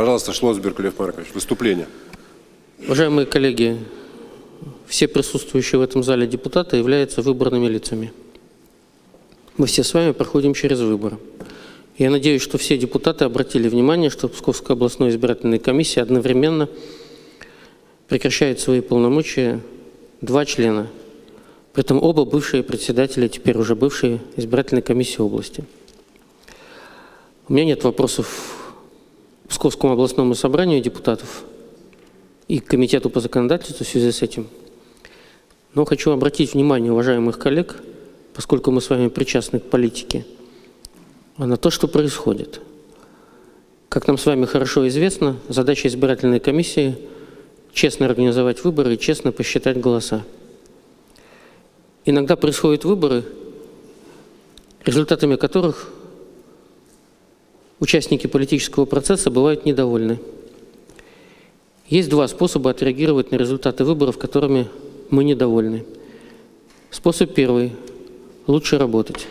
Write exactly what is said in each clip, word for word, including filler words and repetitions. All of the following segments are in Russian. Пожалуйста, Шлосберг Лев Маркович, выступление. Уважаемые коллеги, все присутствующие в этом зале депутаты являются выборными лицами. Мы все с вами проходим через выборы. Я надеюсь, что все депутаты обратили внимание, что Псковская областная избирательная комиссия одновременно прекращает свои полномочия два члена. При этом оба бывшие председатели, теперь уже бывшие избирательной комиссии области. У меня нет вопросов к Псковскому областному собранию депутатов и к комитету по законодательству в связи с этим. Но хочу обратить внимание уважаемых коллег, поскольку мы с вами причастны к политике, на то, что происходит. Как нам с вами хорошо известно, задача избирательной комиссии – честно организовать выборы и честно посчитать голоса. Иногда происходят выборы, результатами которых участники политического процесса бывают недовольны. Есть два способа отреагировать на результаты выборов, которыми мы недовольны. Способ первый – лучше работать.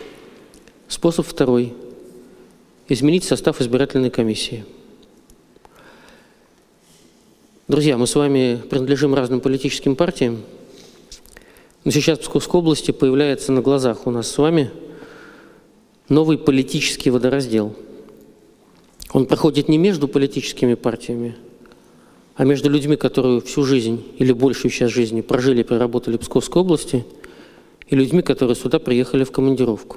Способ второй – изменить состав избирательной комиссии. Друзья, мы с вами принадлежим разным политическим партиям. Но сейчас в Псковской области появляется на глазах у нас с вами новый политический водораздел. Он проходит не между политическими партиями, а между людьми, которые всю жизнь или большую часть жизни прожили и проработали в Псковской области, и людьми, которые сюда приехали в командировку.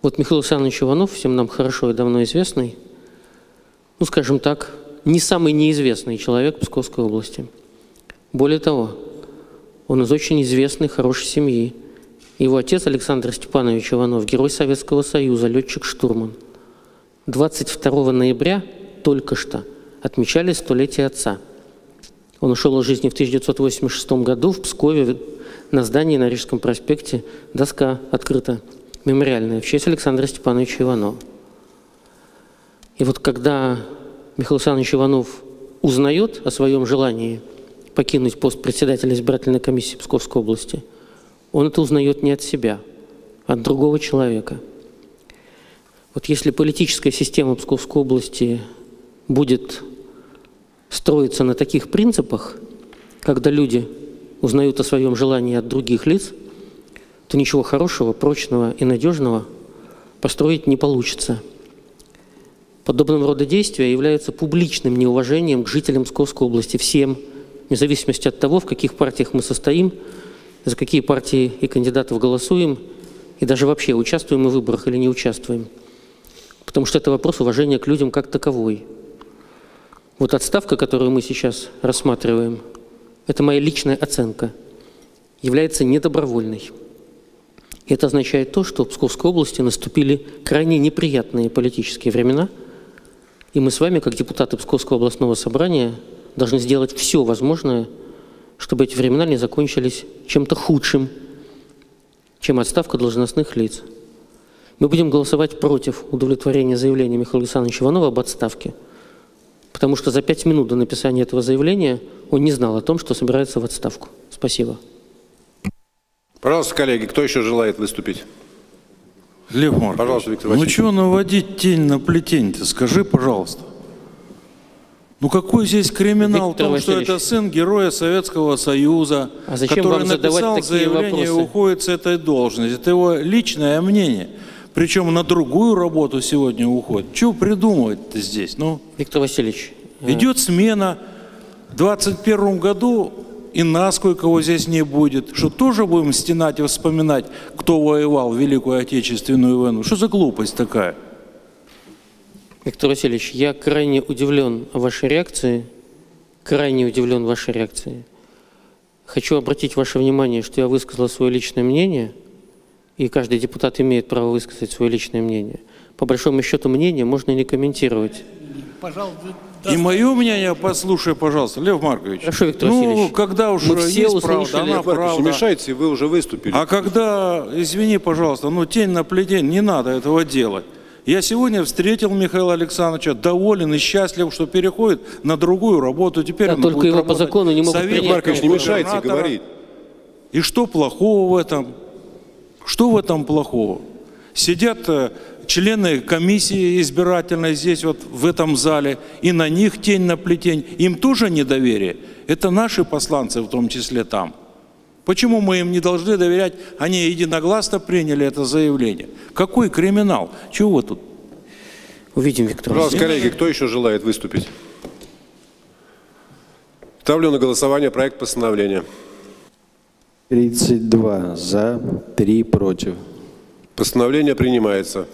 Вот Михаил Александрович Иванов, всем нам хорошо и давно известный, ну, скажем так, не самый неизвестный человек в Псковской области. Более того, он из очень известной, хорошей семьи. Его отец Александр Степанович Иванов, герой Советского Союза, летчик-штурман. двадцать второго ноября только что отмечали столетие отца. Он ушел из жизни в тысяча девятьсот восемьдесят шестом году в Пскове на здании на Рижском проспекте. Доска открыта, мемориальная, в честь Александра Степановича Иванова. И вот когда Михаил Александрович Иванов узнает о своем желании покинуть пост председателя избирательной комиссии Псковской области, он это узнает не от себя, а от другого человека. Вот если политическая система Псковской области будет строиться на таких принципах, когда люди узнают о своем желании от других лиц, то ничего хорошего, прочного и надежного построить не получится. Подобного рода действия являются публичным неуважением к жителям Псковской области, всем, вне зависимости от того, в каких партиях мы состоим, за какие партии и кандидатов голосуем, и даже вообще участвуем мы в выборах или не участвуем. Потому что это вопрос уважения к людям как таковой. Вот отставка, которую мы сейчас рассматриваем, это моя личная оценка, является недобровольной. И это означает то, что в Псковской области наступили крайне неприятные политические времена, и мы с вами, как депутаты Псковского областного собрания, должны сделать все возможное, чтобы эти времена не закончились чем-то худшим, чем отставка должностных лиц. Мы будем голосовать против удовлетворения заявления Михаила Александровича Иванова об отставке, потому что за пять минут до написания этого заявления он не знал о том, что собирается в отставку. Спасибо. Пожалуйста, коллеги, кто еще желает выступить? Лев Морс, пожалуйста, Виктор Васильевич. Ну чего наводить тень на плетень-то, скажи, пожалуйста. Ну какой здесь криминал в том, что это сын героя Советского Союза, а который написал заявление и уходит с этой должности? Это его личное мнение. Причем на другую работу сегодня уходит. Чего придумывать-то здесь? Ну, Виктор Васильевич. Идет смена. В двадцать первом году и нас кое-кого здесь не будет. Что тоже будем стенать и вспоминать, кто воевал в Великую Отечественную войну? Что за глупость такая? Виктор Васильевич, я крайне удивлен вашей реакцией, крайне удивлен вашей реакцией. Хочу обратить ваше внимание, что я высказал свое личное мнение, и каждый депутат имеет право высказать свое личное мнение. По большому счету мнение можно не комментировать. И мое мнение послушай, пожалуйста, Лев Маркович. Хорошо, Виктор Васильевич. Ну, когда уже мы все услышали, Лев Маркович, мешайте, вы уже выступили. А когда, извини, пожалуйста, ну тень на плетень, не надо этого делать. Я сегодня встретил Михаила Александровича, доволен и счастлив, что переходит на другую работу. Теперь да, он только будет его по закону не могут принять. Маркович, не мешайте говорить. И что плохого в этом? Что в этом плохого? Сидят члены комиссии избирательной здесь, вот в этом зале, и на них тень на плетень, им тоже недоверие. Это наши посланцы, в том числе там. Почему мы им не должны доверять? Они единогласно приняли это заявление. Какой криминал? Чего тут? Увидим, Виктор. Пожалуйста, коллеги, кто еще желает выступить? Ставлю на голосование проект постановления. тридцать два за, три против. Постановление принимается.